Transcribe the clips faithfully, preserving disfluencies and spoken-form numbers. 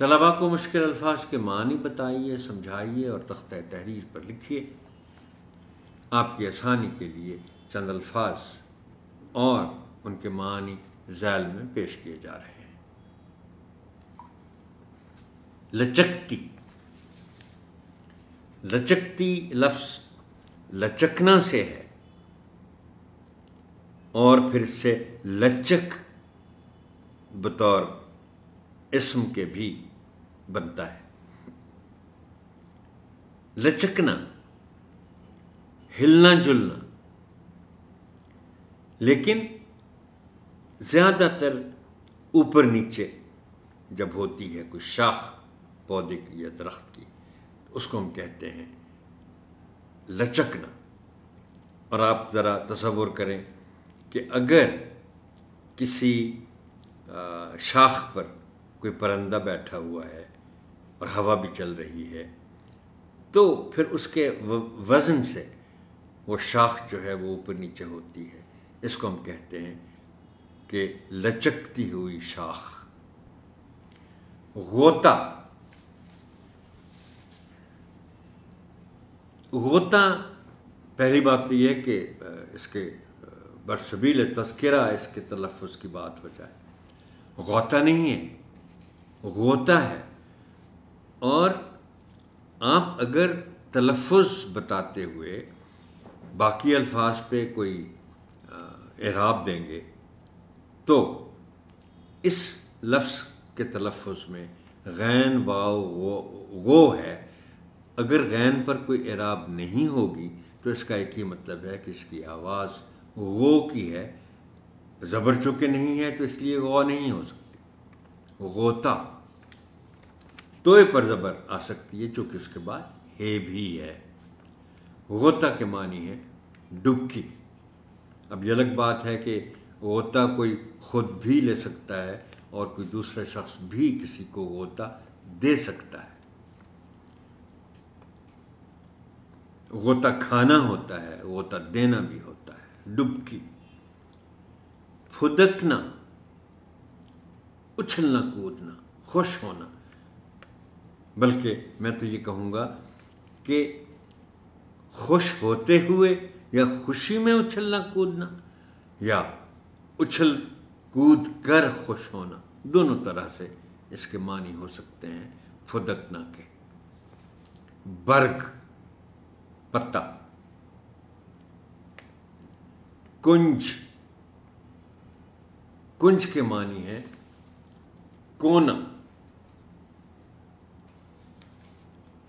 तलबा को मुश्किल अल्फाज के मानी बताइए, समझाइए और तख्ते तहरीर पर लिखिए। आपकी आसानी के लिए चंद अल्फाज और उनके मानी ज़ैल में पेश किए जा रहे हैं। लचकती। लचकती लफ्ज़ लचकना से है और फिर इससे लचक बतौर इस्म के भी बनता है। लचकना, हिलना जुलना, लेकिन ज़्यादातर ऊपर नीचे जब होती है कोई शाख पौधे की या दरख्त की, उसको हम कहते हैं लचकना। और आप ज़रा तसव्वुर करें कि अगर किसी शाख पर कोई परिंदा बैठा हुआ है और हवा भी चल रही है, तो फिर उसके वज़न से वो शाख जो है वो ऊपर नीचे होती है। इसको हम कहते हैं कि लचकती हुई शाख। गोता। गोता, पहली बात तो यह कि इसके बरसबील तज़किरा इसके तलफ़ुज़ की बात हो जाए, गोता नहीं है, गोता है। और आप अगर तलफ़ुज़ बताते हुए बाकी अल्फाज पे कोई एराब देंगे तो इस लफ्ज़ के तलफ़ुज़ में गैन वाव वो, वो है। अगर गैन पर कोई एराब नहीं होगी तो इसका एक ही मतलब है कि इसकी आवाज़ गो की है, ज़बर चुके नहीं है तो इसलिए गो नहीं हो सकती। गोता, तोए पर ज़बर आ सकती है चूँकि उसके बाद हे भी है। गोता के मानी है डुबकी। अब ये अलग बात है कि गोता कोई ख़ुद भी ले सकता है और कोई दूसरा शख्स भी किसी को गोता दे सकता है। गोता खाना होता है, गोता देना भी होता है, डुबकी। फुदकना, उछलना कूदना, खुश होना। बल्कि मैं तो ये कहूँगा कि खुश होते हुए या खुशी में उछलना कूदना या उछल कूद कर खुश होना, दोनों तरह से इसके मानी हो सकते हैं फुदकना के। बर्ग, पत्ता। कुंज। कुंज के मानी है कोना।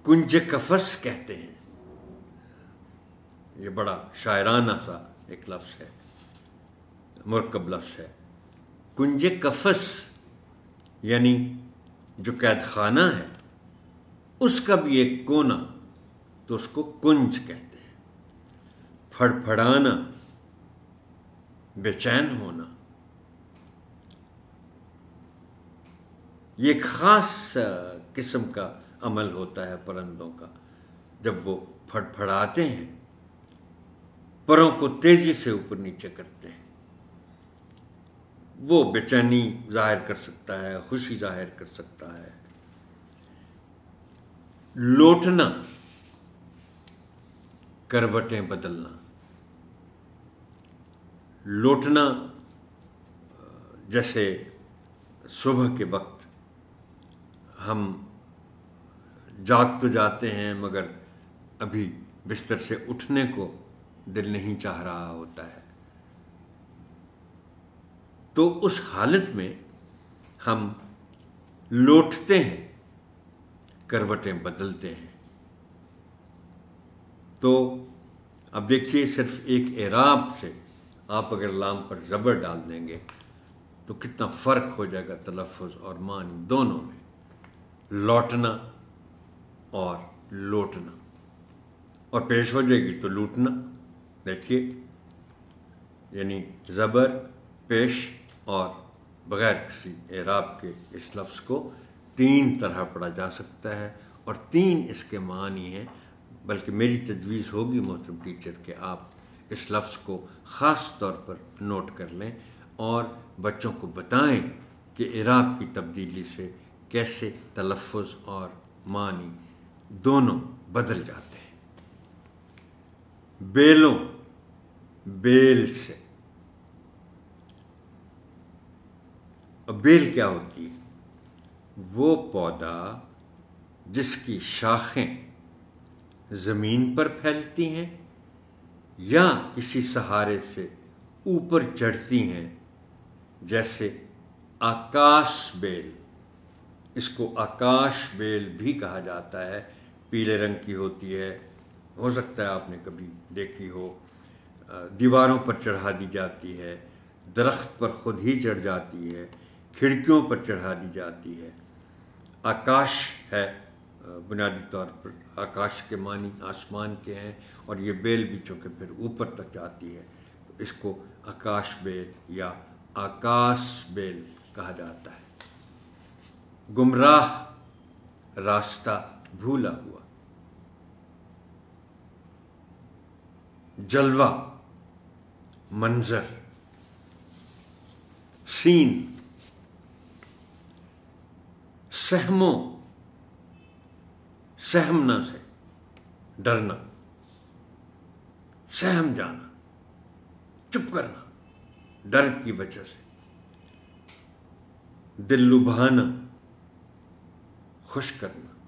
कुंज कफस कहते हैं, ये बड़ा शायराना सा एक लफ्ज़ है, मुरकब लफ्ज़ है। कुंज कफस यानी जो कैद खाना है उसका भी एक कोना, तो उसको कुंज कहते हैं। फड़फड़ाना, बेचैन होना, ये ख़ास किस्म का अमल होता है परिंदों का। जब वो फड़फड़ाते हैं, परों को तेज़ी से ऊपर नीचे करते हैं, वो बेचैनी जाहिर कर सकता है, खुशी जाहिर कर सकता है। लौटना, करवटें बदलना। लौटना जैसे सुबह के वक्त हम जाग तो जाते हैं मगर अभी बिस्तर से उठने को दिल नहीं चाह रहा होता है, तो उस हालत में हम लौटते हैं, करवटें बदलते हैं। तो अब देखिए, सिर्फ एक एराब से आप अगर लाम पर ज़बर डाल देंगे तो कितना फ़र्क हो जाएगा तलफ़ुज़ और मानी दोनों में। लौटना और लौटना, और पेश हो जाएगी तो लूटना। देखिए, यानी ज़बर पेश और बग़ैर किसी एराब के इस लफ्ज़ को तीन तरह पढ़ा जा सकता है और तीन इसके मानी हैं। बल्कि मेरी तजवीज़ होगी मोहतरम टीचर के आप इस लफ्ज़ को ख़ास तौर पर नोट कर लें और बच्चों को बताएं कि इराब की तब्दीली से कैसे तलफ़्फ़ुज़ और मानी दोनों बदल जाते हैं। बेलों, बेल से, अब बेल क्या होती है? वो पौधा जिसकी शाखें ज़मीन पर फैलती हैं या किसी सहारे से ऊपर चढ़ती हैं, जैसे आकाश बेल, इसको आकाश बेल भी कहा जाता है, पीले रंग की होती है, हो सकता है आपने कभी देखी हो। दीवारों पर चढ़ा दी जाती है, दरख्त पर खुद ही चढ़ जाती है, खिड़कियों पर चढ़ा दी जाती है। आकाश है बुनियादी तौर पर, आकाश के मानी आसमान के हैं, और ये बेल भी चूँकि फिर ऊपर तक जाती है तो इसको आकाश बेल या आकाश बेल कहा जाता है। गुमराह, रास्ता भूला हुआ। जलवा, मंजर। सीन, सहमो, सहमना से डरना, सहम जाना, चुप करना डर की वजह से। दिल लुभाना, खुश करना।